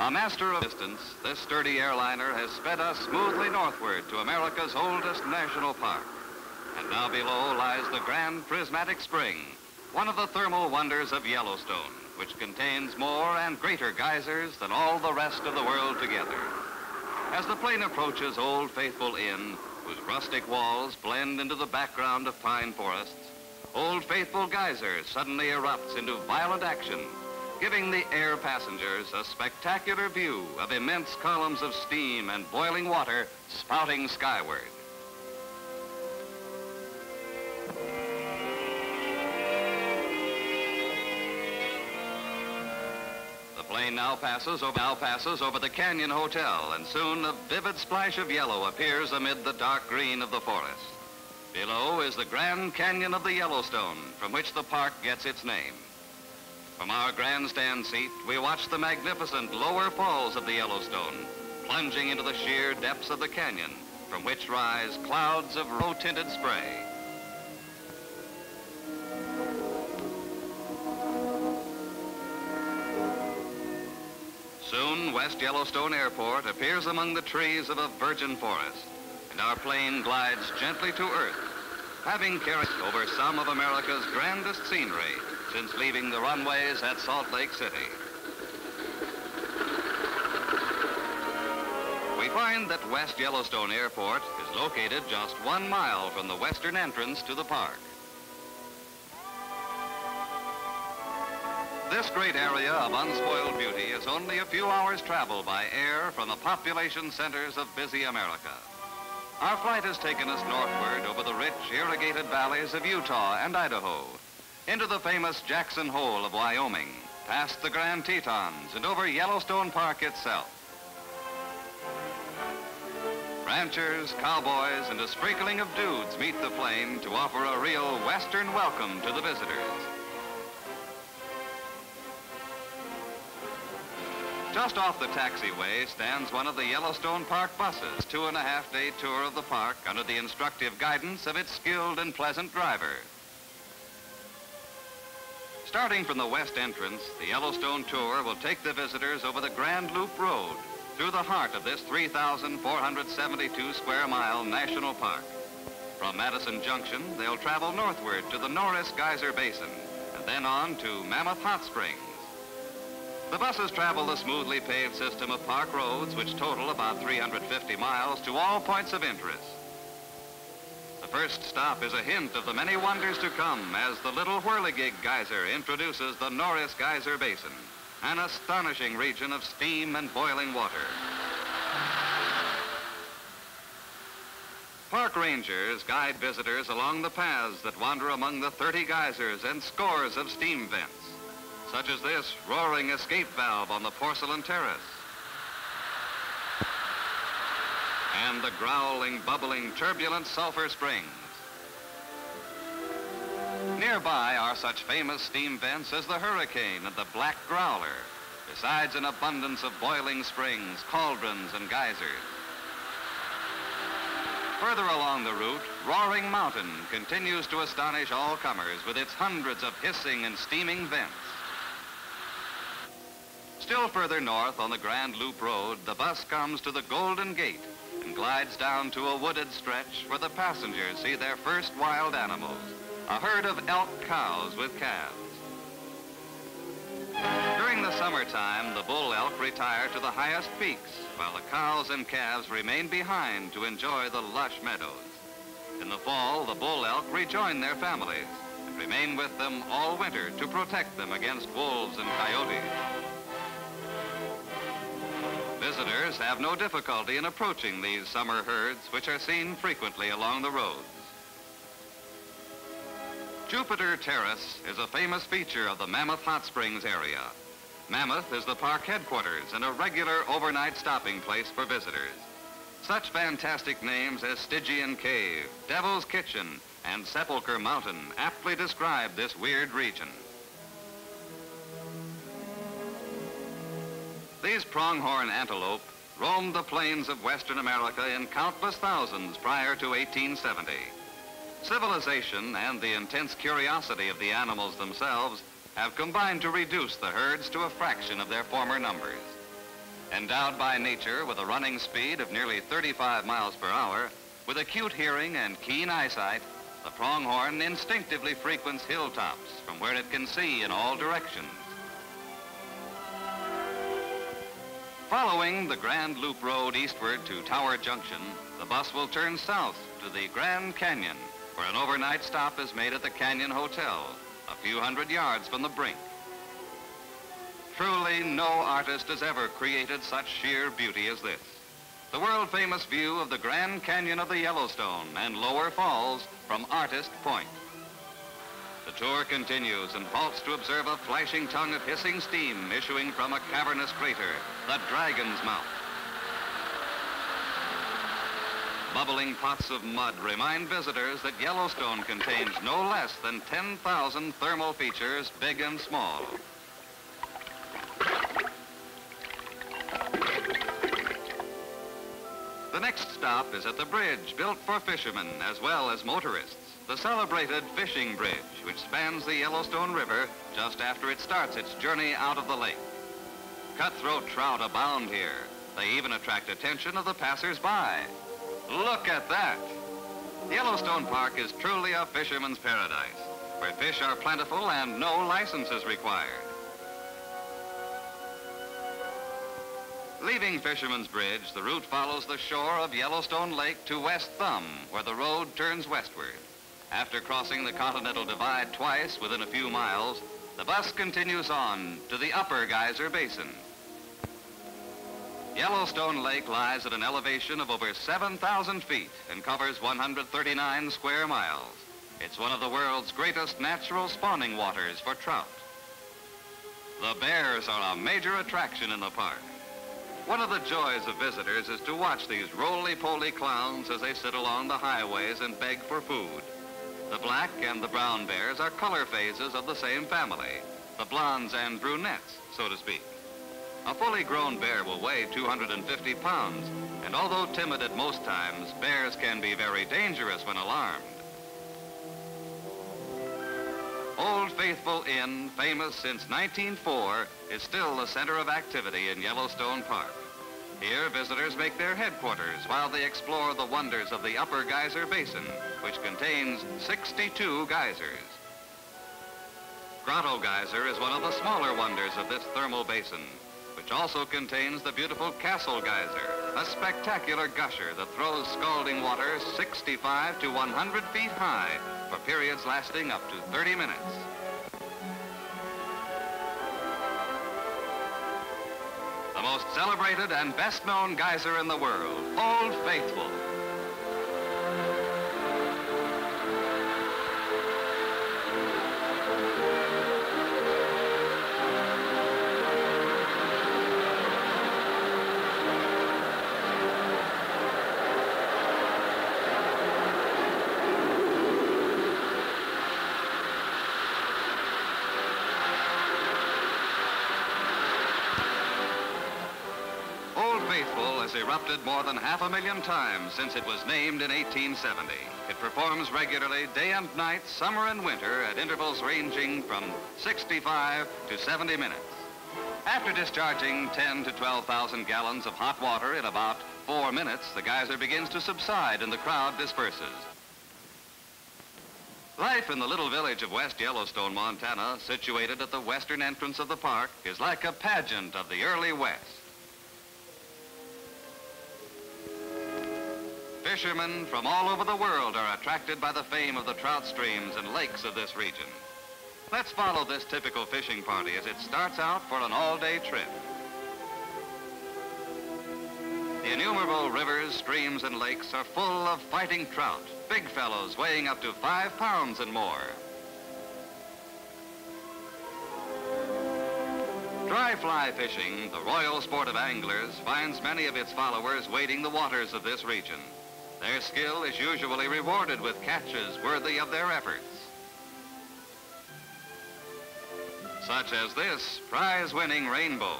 A master of distance, this sturdy airliner has sped us smoothly northward to America's oldest national park. And now below lies the Grand Prismatic Spring, one of the thermal wonders of Yellowstone, which contains more and greater geysers than all the rest of the world together. As the plane approaches Old Faithful Inn, whose rustic walls blend into the background of pine forests, Old Faithful Geyser suddenly erupts into violent action, giving the air passengers a spectacular view of immense columns of steam and boiling water spouting skyward. The plane now passes over the Canyon Hotel, and soon a vivid splash of yellow appears amid the dark green of the forest. Below is the Grand Canyon of the Yellowstone, from which the park gets its name. From our grandstand seat, we watch the magnificent lower falls of the Yellowstone, plunging into the sheer depths of the canyon, from which rise clouds of rose-tinted spray. Soon, West Yellowstone Airport appears among the trees of a virgin forest, and our plane glides gently to earth, having carried over some of America's grandest scenery since leaving the runways at Salt Lake City. We find that West Yellowstone Airport is located just 1 mile from the western entrance to the park. This great area of unspoiled beauty is only a few hours' travel by air from the population centers of busy America. Our flight has taken us northward over the rich, irrigated valleys of Utah and Idaho, into the famous Jackson Hole of Wyoming, past the Grand Tetons, and over Yellowstone Park itself. Ranchers, cowboys, and a sprinkling of dudes meet the plane to offer a real Western welcome to the visitors. Just off the taxiway stands one of the Yellowstone Park buses, 2.5-day tour of the park under the instructive guidance of its skilled and pleasant driver. Starting from the west entrance, the Yellowstone tour will take the visitors over the Grand Loop Road through the heart of this 3,472 square mile national park. From Madison Junction, they'll travel northward to the Norris Geyser Basin and then on to Mammoth Hot Springs. The buses travel the smoothly paved system of park roads, which total about 350 miles to all points of interest. The first stop is a hint of the many wonders to come as the Little Whirligig Geyser introduces the Norris Geyser Basin, an astonishing region of steam and boiling water. Park rangers guide visitors along the paths that wander among the 30 geysers and scores of steam vents, such as this roaring escape valve on the porcelain terrace, and the growling, bubbling, turbulent sulfur springs. Nearby are such famous steam vents as the Hurricane and the Black Growler, besides an abundance of boiling springs, cauldrons, and geysers. Further along the route, Roaring Mountain continues to astonish all comers with its hundreds of hissing and steaming vents. Still further north on the Grand Loop Road, the bus comes to the Golden Gate and glides down to a wooded stretch where the passengers see their first wild animals, a herd of elk cows with calves. During the summertime, the bull elk retire to the highest peaks, while the cows and calves remain behind to enjoy the lush meadows. In the fall, the bull elk rejoin their families, remain with them all winter to protect them against wolves and coyotes. Visitors have no difficulty in approaching these summer herds, which are seen frequently along the roads. Jupiter Terrace is a famous feature of the Mammoth Hot Springs area. Mammoth is the park headquarters and a regular overnight stopping place for visitors. Such fantastic names as Stygian Cave, Devil's Kitchen, and Sepulchre Mountain aptly describe this weird region. These pronghorn antelope roamed the plains of Western America in countless thousands prior to 1870. Civilization and the intense curiosity of the animals themselves have combined to reduce the herds to a fraction of their former numbers. Endowed by nature with a running speed of nearly 35 miles per hour, with acute hearing and keen eyesight, the pronghorn instinctively frequents hilltops from where it can see in all directions. Following the Grand Loop Road eastward to Tower Junction, the bus will turn south to the Grand Canyon, where an overnight stop is made at the Canyon Hotel, a few hundred yards from the brink. Truly, no artist has ever created such sheer beauty as this. The world-famous view of the Grand Canyon of the Yellowstone and Lower Falls from Artist Point. The tour continues and halts to observe a flashing tongue of hissing steam issuing from a cavernous crater, the Dragon's Mouth. Bubbling pots of mud remind visitors that Yellowstone contains no less than 10,000 thermal features, big and small. The next stop is at the bridge built for fishermen as well as motorists, the celebrated Fishing Bridge, which spans the Yellowstone River just after it starts its journey out of the lake. Cutthroat trout abound here. They even attract attention of the passers-by. Look at that! Yellowstone Park is truly a fisherman's paradise, where fish are plentiful and no license is required. Leaving Fisherman's Bridge, the route follows the shore of Yellowstone Lake to West Thumb, where the road turns westward. After crossing the Continental Divide twice within a few miles, the bus continues on to the Upper Geyser Basin. Yellowstone Lake lies at an elevation of over 7,000 feet and covers 139 square miles. It's one of the world's greatest natural spawning waters for trout. The bears are a major attraction in the park. One of the joys of visitors is to watch these roly-poly clowns as they sit along the highways and beg for food. The black and the brown bears are color phases of the same family, the blondes and brunettes, so to speak. A fully grown bear will weigh 250 pounds, and although timid at most times, bears can be very dangerous when alarmed. Old Faithful Inn, famous since 1904, is still the center of activity in Yellowstone Park. Here, visitors make their headquarters while they explore the wonders of the Upper Geyser Basin, which contains 62 geysers. Grotto Geyser is one of the smaller wonders of this thermal basin, which also contains the beautiful Castle Geyser, a spectacular gusher that throws scalding water 65 to 100 feet high for periods lasting up to 30 minutes. The most celebrated and best-known geyser in the world, Old Faithful. Erupted more than 500,000 times since it was named in 1870. It performs regularly day and night, summer and winter, at intervals ranging from 65 to 70 minutes. After discharging 10 to 12,000 gallons of hot water in about 4 minutes, the geyser begins to subside and the crowd disperses. Life in the little village of West Yellowstone, Montana, situated at the western entrance of the park, is like a pageant of the early West. Fishermen from all over the world are attracted by the fame of the trout streams and lakes of this region. Let's follow this typical fishing party as it starts out for an all-day trip. The innumerable rivers, streams, and lakes are full of fighting trout, big fellows weighing up to 5 pounds and more. Dry fly fishing, the royal sport of anglers, finds many of its followers wading the waters of this region. Their skill is usually rewarded with catches worthy of their efforts. Such as this prize-winning rainbow.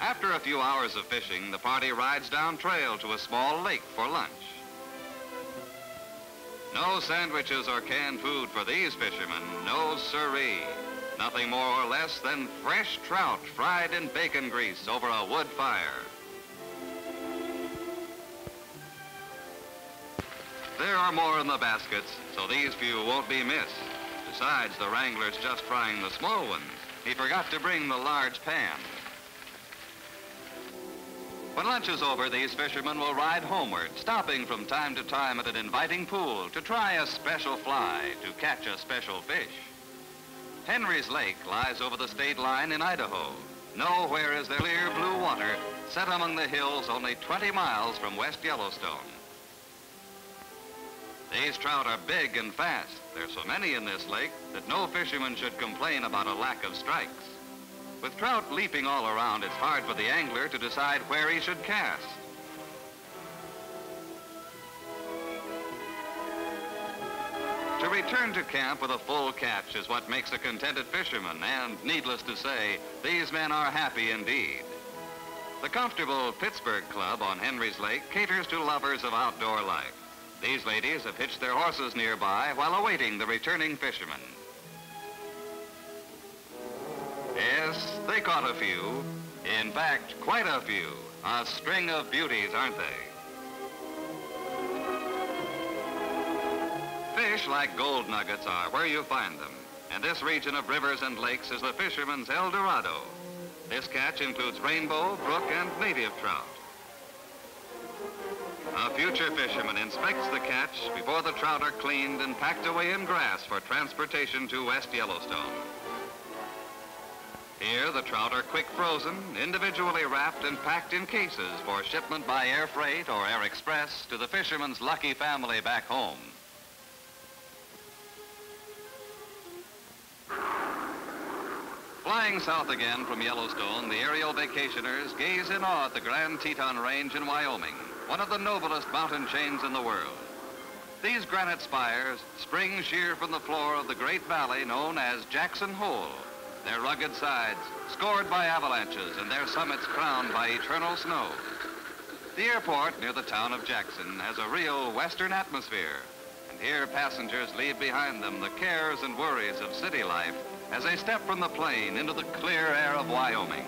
After a few hours of fishing, the party rides down trail to a small lake for lunch. No sandwiches or canned food for these fishermen, no siree. Nothing more or less than fresh trout fried in bacon grease over a wood fire. There are more in the baskets, so these few won't be missed. Besides, the wrangler's just frying the small ones. He forgot to bring the large pan. When lunch is over, these fishermen will ride homeward, stopping from time to time at an inviting pool to try a special fly, to catch a special fish. Henry's Lake lies over the state line in Idaho. Nowhere is there clear blue water set among the hills only 20 miles from West Yellowstone. These trout are big and fast. There's so many in this lake that no fisherman should complain about a lack of strikes. With trout leaping all around, it's hard for the angler to decide where he should cast. To return to camp with a full catch is what makes a contented fisherman, and needless to say, these men are happy indeed. The comfortable Pittsburgh Club on Henry's Lake caters to lovers of outdoor life. These ladies have hitched their horses nearby while awaiting the returning fishermen. Yes, they caught a few. In fact, quite a few. A string of beauties, aren't they? Fish like gold nuggets are where you find them, and this region of rivers and lakes is the fisherman's El Dorado. This catch includes rainbow, brook, and native trout. A future fisherman inspects the catch before the trout are cleaned and packed away in grass for transportation to West Yellowstone. Here, the trout are quick frozen, individually wrapped, and packed in cases for shipment by air freight or air express to the fisherman's lucky family back home. Flying south again from Yellowstone, the aerial vacationers gaze in awe at the Grand Teton Range in Wyoming, one of the noblest mountain chains in the world. These granite spires spring sheer from the floor of the great valley known as Jackson Hole, their rugged sides scored by avalanches and their summits crowned by eternal snow. The airport near the town of Jackson has a real Western atmosphere, and here passengers leave behind them the cares and worries of city life as they step from the plane into the clear air of Wyoming.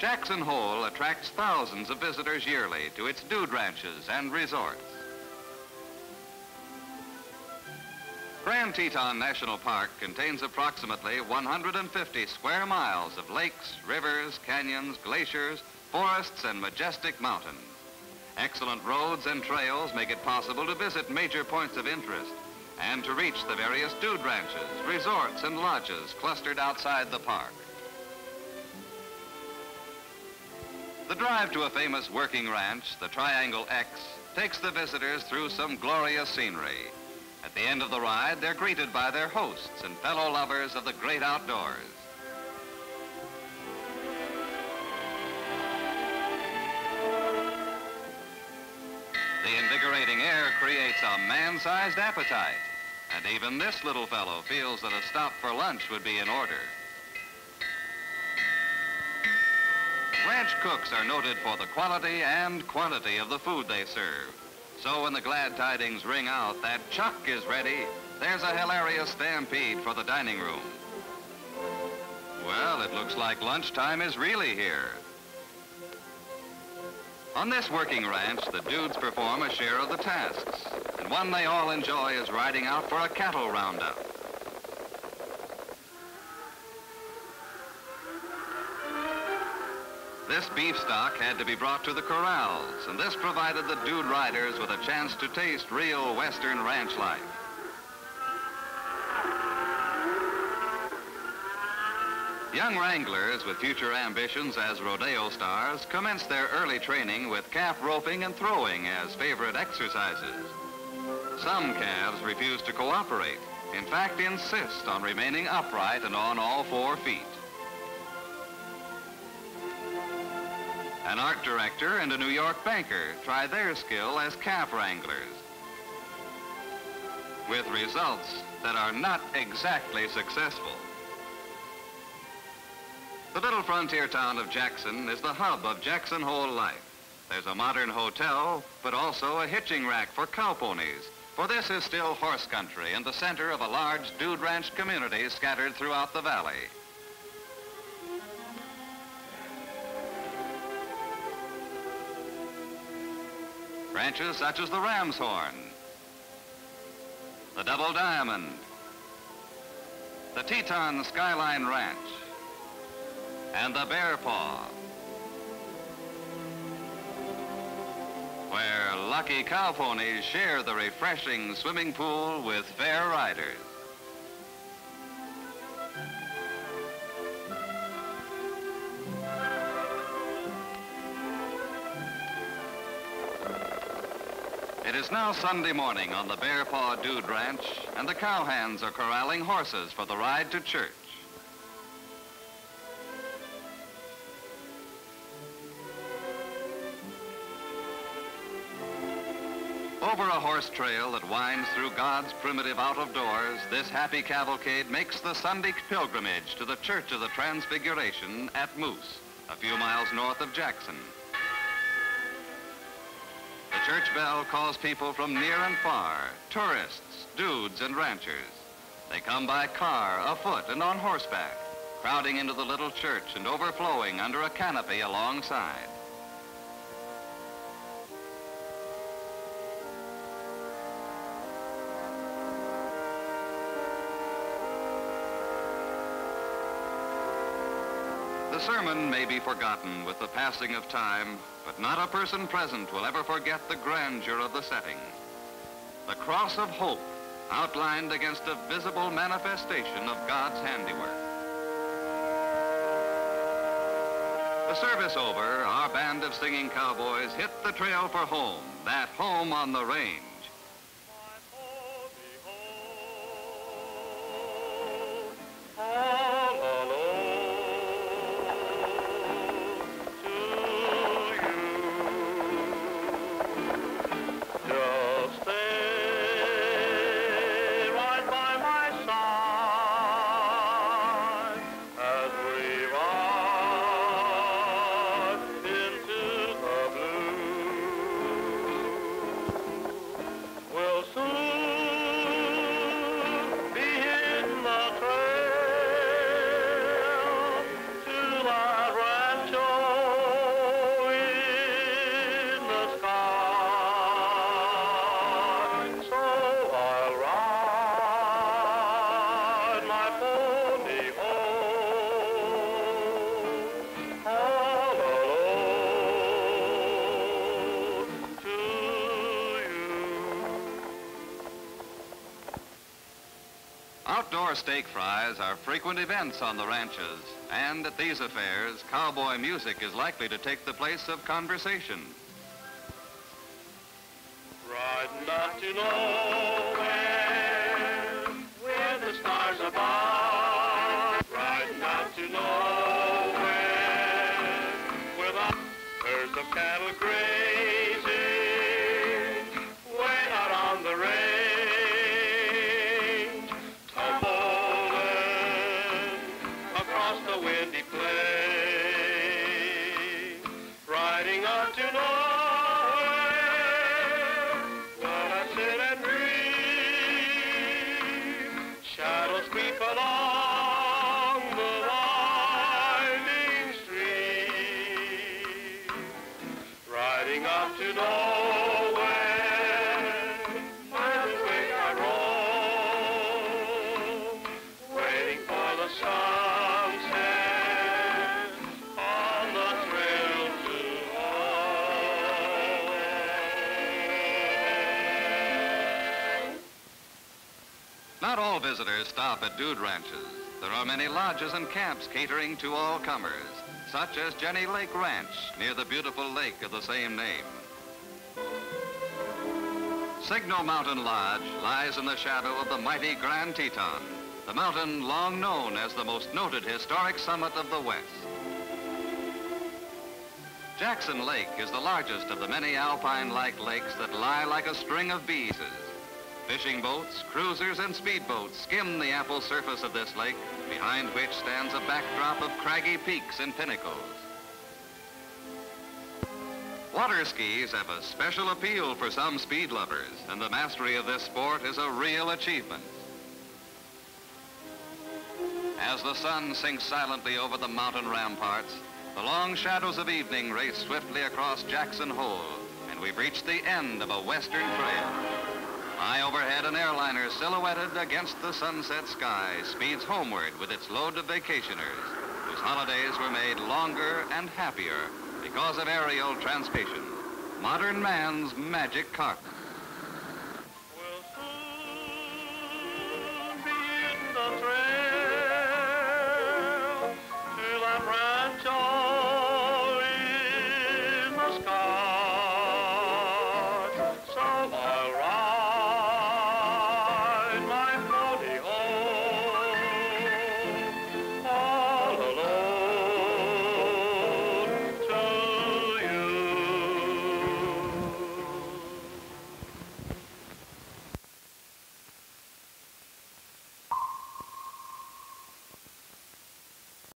Jackson Hole attracts thousands of visitors yearly to its dude ranches and resorts. Grand Teton National Park contains approximately 150 square miles of lakes, rivers, canyons, glaciers, forests, and majestic mountains. Excellent roads and trails make it possible to visit major points of interest and to reach the various dude ranches, resorts, and lodges clustered outside the park. The drive to a famous working ranch, the Triangle X, takes the visitors through some glorious scenery. At the end of the ride, they're greeted by their hosts and fellow lovers of the great outdoors. The invigorating air creates a man-sized appetite, and even this little fellow feels that a stop for lunch would be in order. Ranch cooks are noted for the quality and quantity of the food they serve. So when the glad tidings ring out that chuck is ready, there's a hilarious stampede for the dining room. Well, it looks like lunchtime is really here. On this working ranch, the dudes perform a share of the tasks, and one they all enjoy is riding out for a cattle roundup. This beef stock had to be brought to the corrals, and this provided the dude riders with a chance to taste real Western ranch life. Young wranglers with future ambitions as rodeo stars commenced their early training with calf roping and throwing as favorite exercises. Some calves refuse to cooperate, in fact insist on remaining upright and on all 4 feet. An art director and a New York banker tried their skill as calf wranglers, with results that are not exactly successful. The little frontier town of Jackson is the hub of Jackson Hole life. There's a modern hotel, but also a hitching rack for cow ponies, for this is still horse country and the center of a large dude ranch community scattered throughout the valley. Ranches such as the Ram's Horn, the Double Diamond, the Teton Skyline Ranch, and the Bear Paw, where lucky cow ponies share the refreshing swimming pool with fair riders. It is now Sunday morning on the Bear Paw Dude Ranch, and the cowhands are corralling horses for the ride to church. Over a horse trail that winds through God's primitive out of doors, this happy cavalcade makes the Sunday pilgrimage to the Church of the Transfiguration at Moose, a few miles north of Jackson. The church bell calls people from near and far, tourists, dudes, and ranchers. They come by car, afoot, and on horseback, crowding into the little church and overflowing under a canopy alongside. The sermon may be forgotten with the passing of time, but not a person present will ever forget the grandeur of the setting. The cross of hope outlined against a visible manifestation of God's handiwork. The service over, our band of singing cowboys hit the trail for home, that home on the range. Outdoor steak fries are frequent events on the ranches, and at these affairs, cowboy music is likely to take the place of conversation. Riding up to nowhere, where the stars above. Riding up to nowhere, where the herds of cattle grazing, way out on the range. Sunset on the trail. Not all visitors stop at dude ranches. There are many lodges and camps catering to all comers, such as Jenny Lake Ranch near the beautiful lake of the same name. Signal Mountain Lodge lies in the shadow of the mighty Grand Teton, the mountain long known as the most noted historic summit of the West. Jackson Lake is the largest of the many alpine-like lakes that lie like a string of beads. Fishing boats, cruisers, and speedboats skim the ample surface of this lake, behind which stands a backdrop of craggy peaks and pinnacles. Water skis have a special appeal for some speed lovers, and the mastery of this sport is a real achievement. As the sun sinks silently over the mountain ramparts, the long shadows of evening race swiftly across Jackson Hole, and we've reached the end of a western trail. High overhead, an airliner silhouetted against the sunset sky speeds homeward with its load of vacationers, whose holidays were made longer and happier because of aerial transportation, modern man's magic carpet. We'll soon be in the trail.